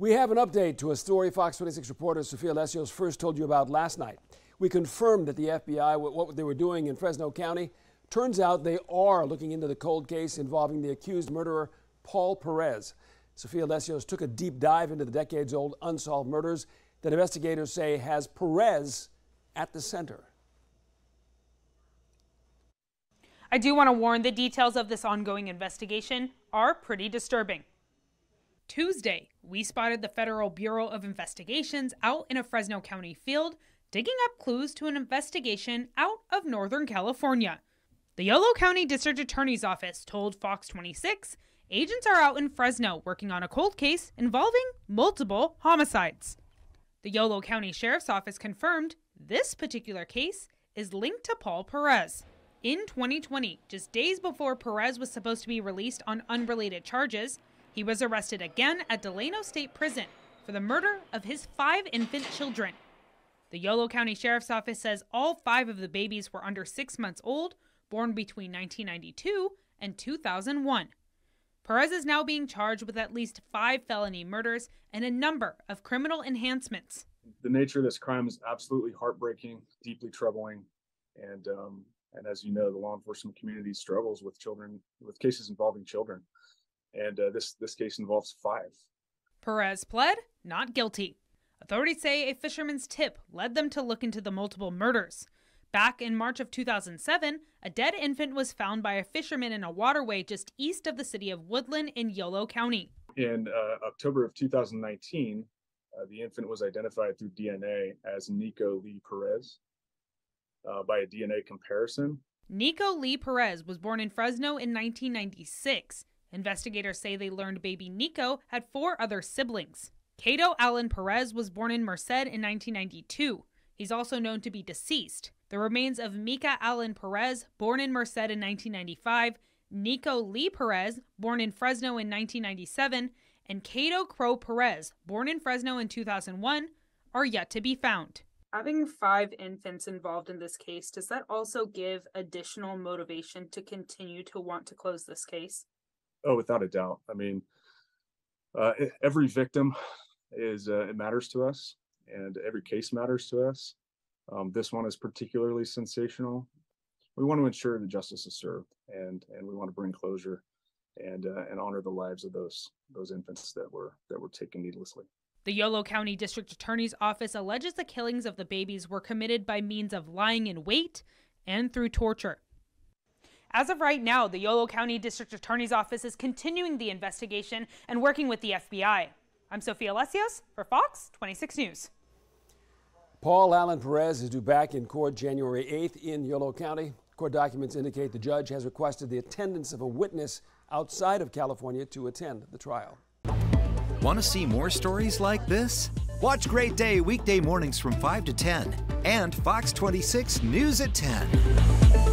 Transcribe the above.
We have an update to a story Fox 26 reporter Sofia Alessio first told you about last night. We confirmed that the FBI, what they were doing in Fresno County. Turns out they are looking into the cold case involving the accused murderer, Paul Perez. Sofia Alessio took a deep dive into the decades-old unsolved murders that investigators say has Perez at the center. I do want to warn, the details of this ongoing investigation are pretty disturbing. Tuesday, we spotted the Federal Bureau of Investigations out in a Fresno County field, digging up clues to an investigation out of Northern California. The Yolo County District Attorney's Office told Fox 26 agents are out in Fresno working on a cold case involving multiple homicides. The Yolo County Sheriff's Office confirmed this particular case is linked to Paul Perez. In 2020, just days before Perez was supposed to be released on unrelated charges, he was arrested again at Delano State Prison for the murder of his 5 infant children. The Yolo County Sheriff's Office says all 5 of the babies were under 6 months old, born between 1992 and 2001. Perez is now being charged with at least 5 felony murders and a number of criminal enhancements. The nature of this crime is absolutely heartbreaking, deeply troubling, and as you know, the law enforcement community struggles with children, with cases involving children, and this case involves 5. Perez pled not guilty. Authorities say a fisherman's tip led them to look into the multiple murders. Back in March of 2007, a dead infant was found by a fisherman in a waterway just east of the city of Woodland in Yolo County. In October of 2019, the infant was identified through DNA as Nico Lee Perez by a DNA comparison. Nico Lee Perez was born in Fresno in 1996. Investigators say they learned baby Nico had 4 other siblings. Cato Allen Perez was born in Merced in 1992. He's also known to be deceased. The remains of Mika Allen Perez, born in Merced in 1995, Nico Lee Perez, born in Fresno in 1997, and Cato Crow Perez, born in Fresno in 2001, are yet to be found. Having 5 infants involved in this case, does that also give additional motivation to continue to want to close this case? Oh, without a doubt. I mean, every victim is, it matters to us, and every case matters to us. This one is particularly sensational. We want to ensure that justice is served, and we want to bring closure and honor the lives of those infants that were taken needlessly. The Yolo County District Attorney's Office alleges the killings of the babies were committed by means of lying in wait and through torture. As of right now, the Yolo County District Attorney's Office is continuing the investigation and working with the FBI. I'm Sofia Alessio for Fox 26 News. Paul Allen Perez is due back in court January 8th in Yolo County. Court documents indicate the judge has requested the attendance of a witness outside of California to attend the trial. Want to see more stories like this? Watch Great Day weekday mornings from 5 to 10 and Fox 26 News at 10.